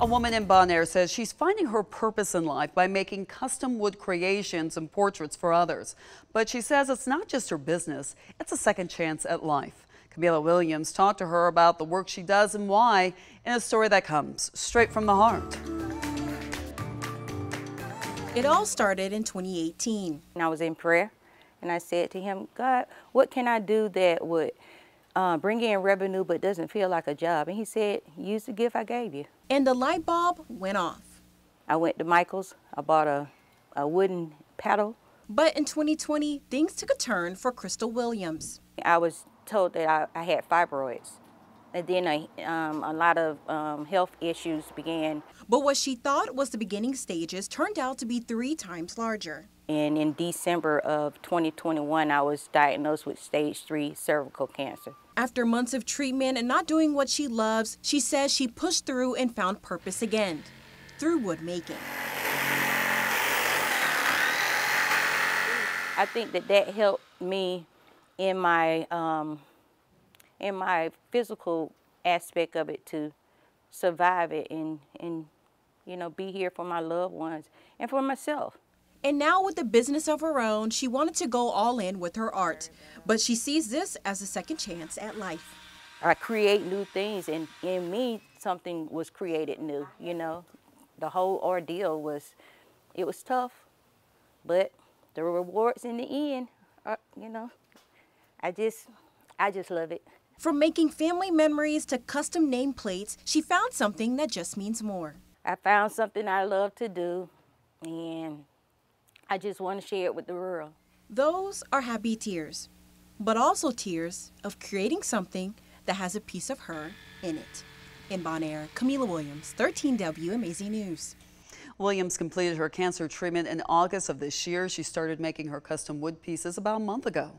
A woman in Bonaire says she's finding her purpose in life by making custom wood creations and portraits for others. But she says it's not just her business, it's a second chance at life. Camila Williams talked to her about the work she does and why in a story that comes straight from the heart. It all started in 2018. And I was in prayer and I said to him, God, what can I do that would bring in revenue but doesn't feel like a job? And he said, use the gift I gave you. And the light bulb went off. I went to Michael's, I bought a wooden paddle. But in 2020, things took a turn for Crystal Williams. I was told that I had fibroids. And then a lot of health issues began. But what she thought was the beginning stages turned out to be 3 times larger. And in December of 2021, I was diagnosed with stage 3 cervical cancer. After months of treatment and not doing what she loves, she says she pushed through and found purpose again through wood making. I think that helped me in my physical aspect of it to survive it and you know, be here for my loved ones and for myself. And now with the business of her own, she wanted to go all in with her art, but she sees this as a second chance at life. I create new things, and in me, something was created new, you know. The whole ordeal it was tough, but the rewards in the end, you know, I just love it. From making family memories to custom nameplates, she found something that just means more. I found something I love to do, and I just want to share it with the world. Those are happy tears, but also tears of creating something that has a piece of her in it. In Bonaire, Camila Williams, 13WMAZ News. Williams completed her cancer treatment in August of this year. She started making her custom wood pieces about a month ago.